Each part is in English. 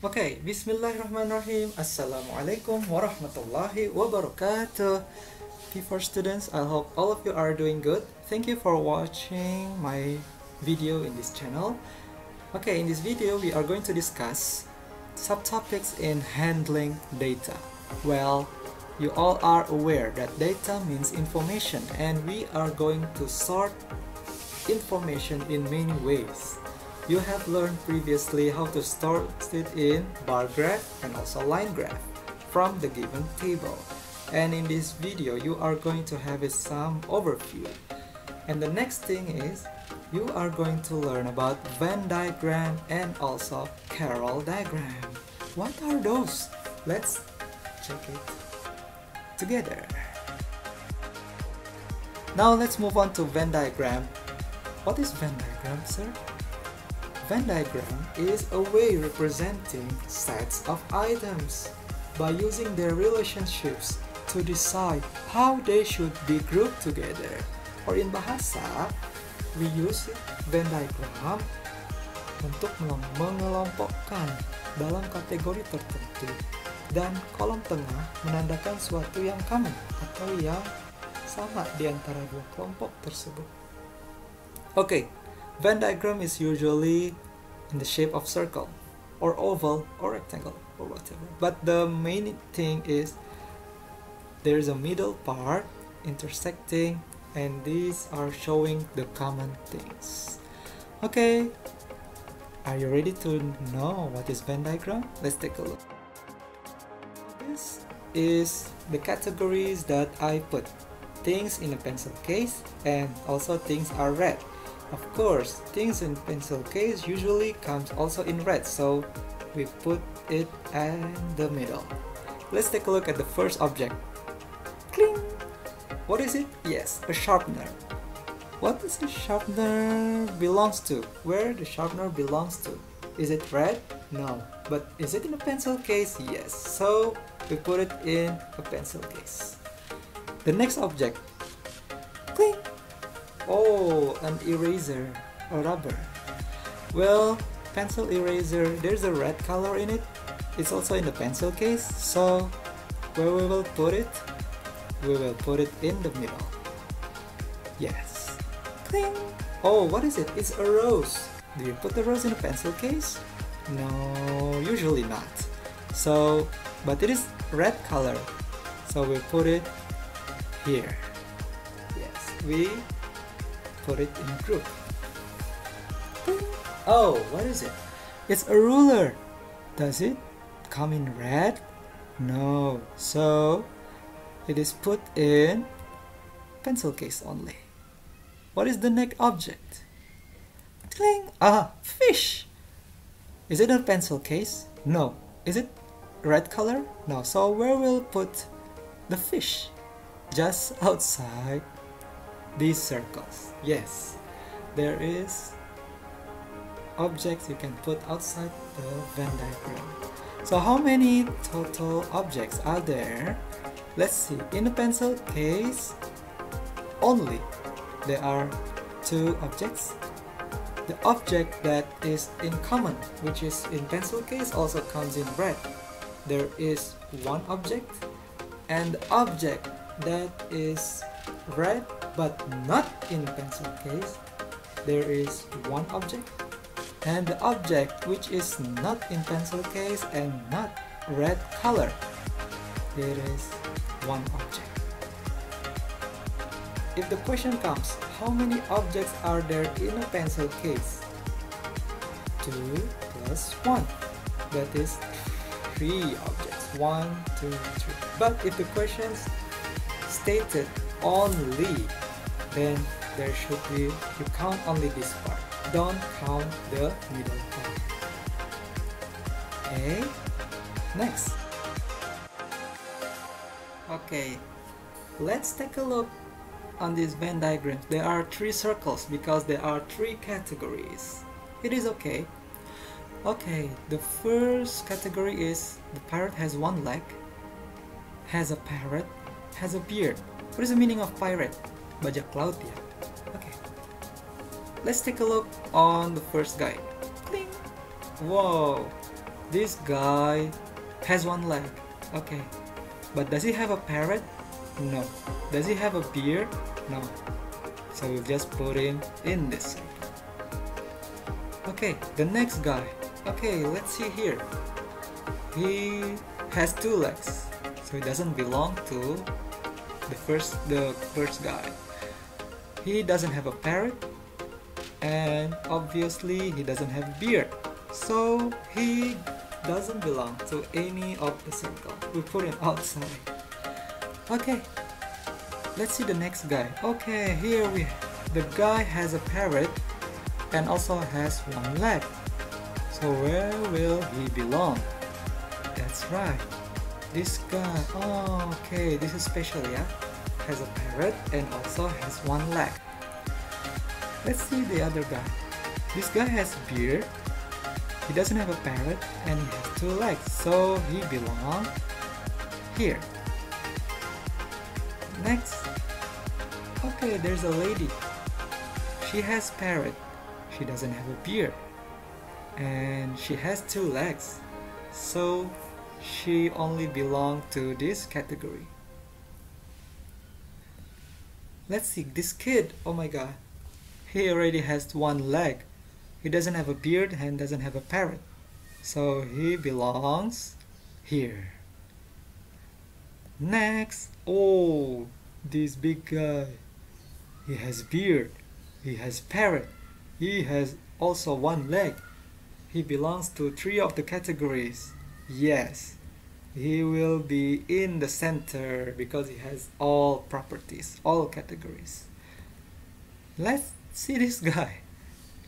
Okay, Bismillaahirrahmanirrahim. Assalamualaikum warahmatullahi wabarakatuh. P4 students, I hope all of you are doing good. Thank you for watching my video in this channel. Okay, in this video we are going to discuss subtopics in handling data. Well, you all are aware that data means information, and we are going to sort information in many ways. You have learned previously how to store it in bar graph and also line graph from the given table. And in this video, you are going to have some overview. And the next thing is, you are going to learn about Venn diagram and also Carroll diagram. What are those? Let's check it together. Now let's move on to Venn diagram. What is Venn diagram, sir? Venn diagram is a way representing sets of items by using their relationships to decide how they should be grouped together. Or in bahasa, we use Venn diagram untuk mengelompokkan dalam kategori tertentu, dan kolom tengah menandakan suatu yang common atau yang sama di antara dua kelompok tersebut. Okay. Venn diagram is usually in the shape of circle or oval or rectangle or whatever, but the main thing is there is a middle part intersecting, and these are showing the common things. Okay, are you ready to know what is Venn diagram? Let's take a look. This is the categories that I put things in a pencil case, and also things are red. Of course, things in pencil case usually comes also in red, so we put it in the middle. Let's take a look at the first object. Cling! What is it? Yes, a sharpener. What does a sharpener belongs to? Where the sharpener belongs to? Is it red? No. But is it in a pencil case? Yes. So we put it in a pencil case. The next object. Cling! Oh, an eraser, a rubber. Well, pencil eraser, there's a red color in it. It's also in the pencil case, so where we will put it? We will put it in the middle. Yes. Cling! Oh, what is it? It's a rose. Do you put the rose in a pencil case? No, usually not. So, but it is red color, so we put it here. Yes, we put it in a group. Oh, what is it? It's a ruler. Does it come in red? No. So it is put in pencil case only. What is the next object? Cling! Ah, fish. Is it a pencil case? No. Is it red color? No. So where will put the fish? Just outside these circles. Yes, there is objects you can put outside the Venn diagram. So how many total objects are there? Let's see. In the pencil case only, there are two objects. The object that is in common, which is in pencil case, also comes in red. There is one object, and the object that is red but not in pencil case, there is one object, and the object which is not in pencil case and not red color, there is one object. If the question comes, how many objects are there in a pencil case? 2 plus 1, that is 3 objects. 1, 2, 3. But if the question stated only, then there should be, you count only this part, don't count the middle part. Okay, next. Okay, let's take a look on this Venn diagram. There are 3 circles because there are 3 categories. It is okay. Okay, the first category is the parrot has one leg, has a parrot, has a beard. What is the meaning of pirate? Bajak laut, ya. Okay. Let's take a look on the first guy. Cling! Whoa! This guy has one leg, okay. But does he have a parrot? No. Does he have a beard? No. So we'll just put him in this circle. Okay, the next guy. Okay, let's see here. He has two legs, so he doesn't belong to the first guy. He doesn't have a parrot, and obviously he doesn't have beard, so he doesn't belong to any of the circle. We put him outside. Okay, let's see the next guy. Okay, here the guy has a parrot and also has one leg. So where will he belong? That's right, this guy. Oh, okay, this is special, yeah. Has a parrot and also has one leg. Let's see the other guy. This guy has a beard. He doesn't have a parrot and he has two legs, so he belongs here. Next, okay, there's a lady. She has parrot. She doesn't have a beard, and she has two legs, so she only belongs to this category. Let's see this kid. Oh my god, he already has one leg. He doesn't have a beard and doesn't have a parrot, so he belongs here. Next, oh, this big guy. He has beard, he has parrot, he has also one leg. He belongs to three of the categories. Yes, he will be in the center because he has all properties, all categories. Let's see this guy.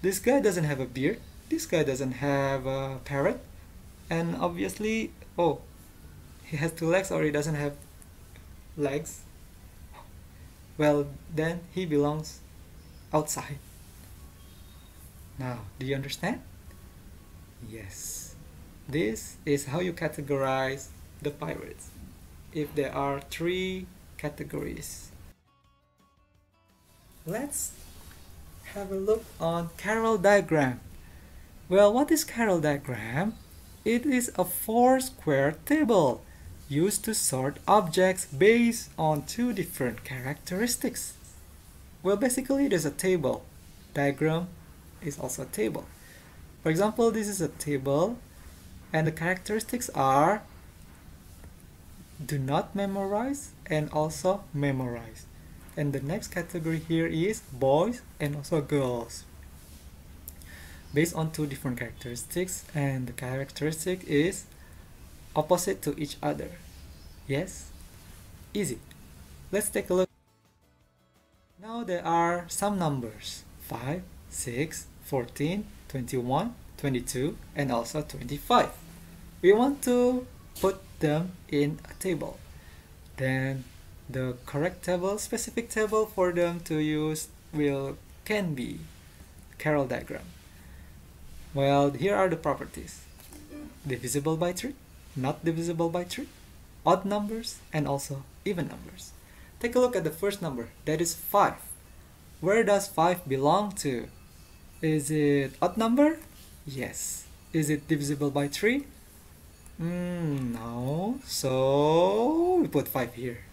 This guy doesn't have a beard, this guy doesn't have a parrot, and obviously, oh, he has two legs or he doesn't have legs. Well, then he belongs outside. Now, do you understand? Yes. This is how you categorize the pirates, if there are three categories. Let's have a look on Carroll diagram. Well, what is Carroll diagram? It is a four-square table used to sort objects based on two different characteristics. Well, basically it is a table. Diagram is also a table. For example, this is a table and the characteristics are do not memorize and also memorize. And the next category here is boys and also girls, based on two different characteristics, and the characteristic is opposite to each other. Yes? Easy. Let's take a look. Now there are some numbers: 5, 6, 14, 21, 22, and also 25. We want to put them in a table. Then the correct table, specific table for them to use can be Carroll diagram. Well, here are the properties: divisible by 3, not divisible by 3, odd numbers, and also even numbers. Take a look at the first number, that is 5. Where does 5 belong to? Is it odd number? Yes. Is it divisible by 3? No. So we put 5 here.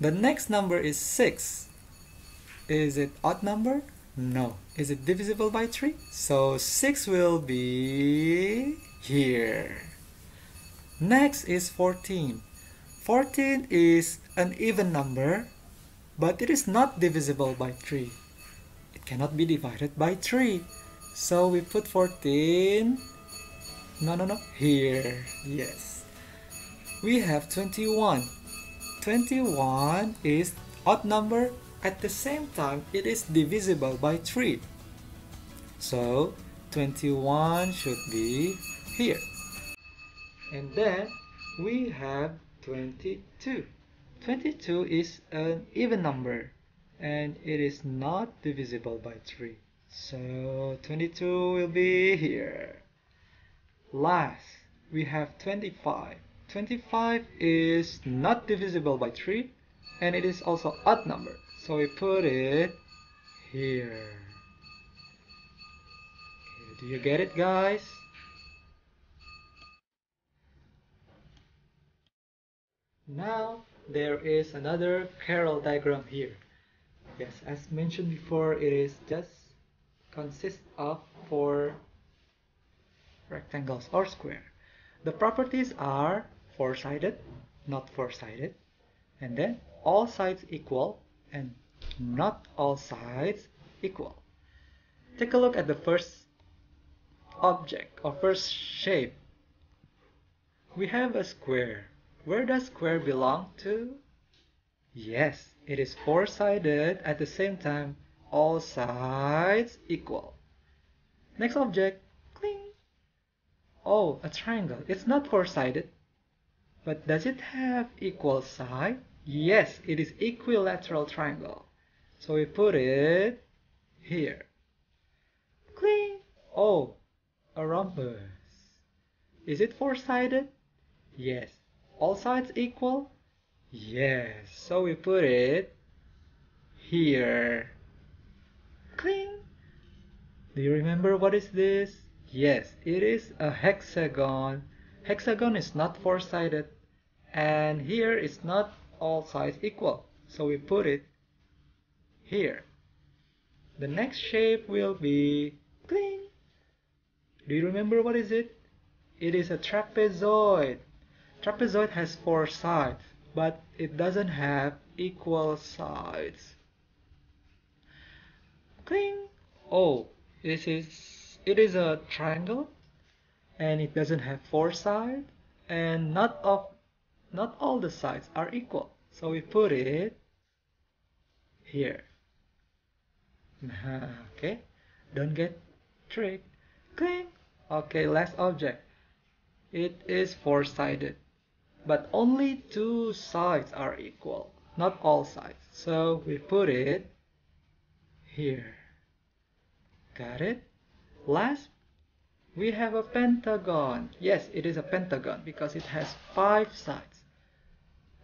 The next number is 6. Is it odd number? No. Is it divisible by 3? So 6 will be here. Next is 14. 14 is an even number, but it is not divisible by 3. It cannot be divided by 3. So we put 14. No, here. Yes. We have 21. 21 is odd number, at the same time it is divisible by 3, so 21 should be here. And then we have 22. 22 is an even number and it is not divisible by 3, so 22 will be here. Last, we have 25. 25 is not divisible by 3 and it is also odd number, so we put it here. Okay, do you get it, guys? Now there is another Carroll diagram here. Yes, as mentioned before, it is just consists of 4 rectangles or square. The properties are four-sided, not four-sided, and then all sides equal and not all sides equal. Take a look at the first object or first shape. We have a square. Where does square belong to? Yes, it is four-sided, at the same time all sides equal. Next object, cling. Oh, a triangle. It's not four-sided, but does it have equal side? Yes, it is equilateral triangle. So we put it here. Cling. Oh, a rhombus. Is it four-sided? Yes. All sides equal? Yes, so we put it here. Cling! Do you remember what is this? Yes, it is a hexagon. Hexagon is not four-sided, and here is not all sides equal, so we put it here. The next shape will be cling. Do you remember what is it? It is a trapezoid. Trapezoid has 4 sides, but it doesn't have equal sides. Cling! Oh, it is a triangle, and it doesn't have 4 sides, and not all the sides are equal. So we put it here. Okay, don't get tricked. Cling! Okay, last object. It is four-sided, but only 2 sides are equal, not all sides. So we put it here. Got it? Last, we have a pentagon. Yes, it is a pentagon because it has 5 sides.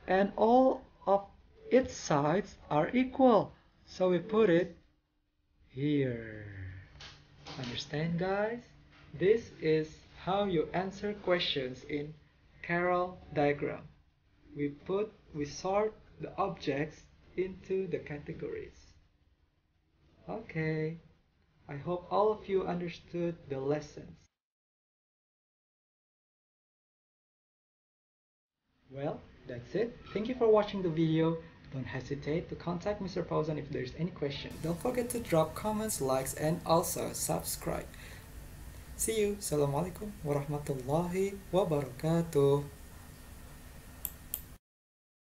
And all of its sides are equal. So we put it here. Understand, guys? This is how you answer questions in Carroll diagram. We sort the objects into the categories. Okay, I hope all of you understood the lessons. Well, that's it. Thank you for watching the video. Don't hesitate to contact Mr. Fauzan if there's any question. Don't forget to drop comments, likes, and also subscribe. See you. Assalamualaikum warahmatullahi wabarakatuh.